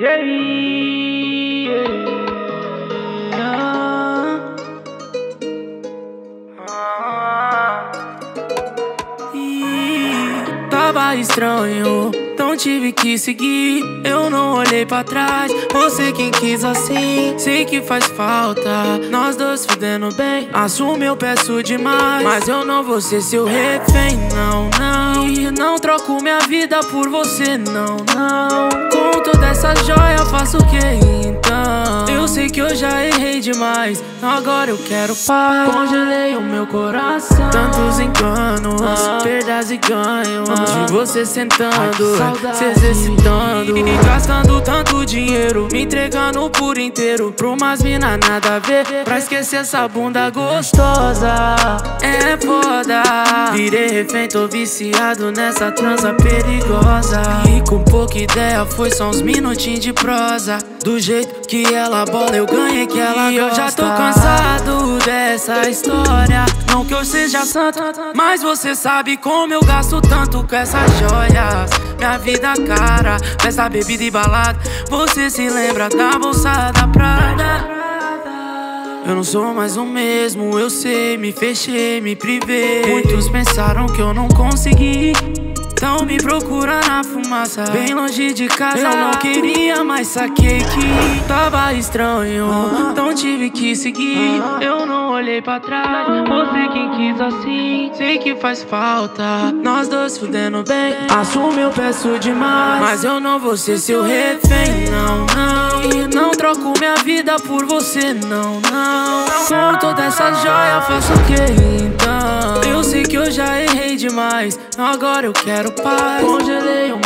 Yeah, yeah. Tava estranho, então tive que seguir. Eu não olhei pra trás, você quem quis assim. Sei que faz falta, nós dois fudendo bem. Assumo, eu peço demais, mas eu não vou ser seu refém, não, não. E não troco minha vida por você, não, não. Essa joia faço o que então? Eu sei que eu já errei demais, agora eu quero paz. Congelei o meu coração, tantos enganos, perdas e ganhos, de você sentando, se exercitando, gastando tanto dinheiro, me entregando por inteiro pra umas mina nada a ver, pra esquecer essa bunda gostosa. É foda, virei refém, tô viciado nessa transa perigosa. E com pouca ideia foi só uns minutinhos de prosa. Do jeito que ela bola, eu ganhei que ela gosta. E eu já tô cansado dessa história. Não que eu seja santo, mas você sabe como eu gasto tanto com essas joias. Minha vida cara, festa, bebida e balada. Você se lembra da bolsa da Prada? Eu não sou mais o mesmo, eu sei, me fechei, me privei. Muitos pensaram que eu não consegui, então me procura na fumaça, bem longe de casa. Eu não queria, mas saquei que tava estranho, então tive que seguir. Eu não olhei pra trás, você quem quis assim. Sei que faz falta, nós dois fudendo bem. Assumo, eu peço demais, mas eu não vou ser seu refém, não, não. E não troco minha vida por você, não, não. Com toda essa joia faço o que então? Eu sei que eu já errei demais, agora eu quero paz. Congelei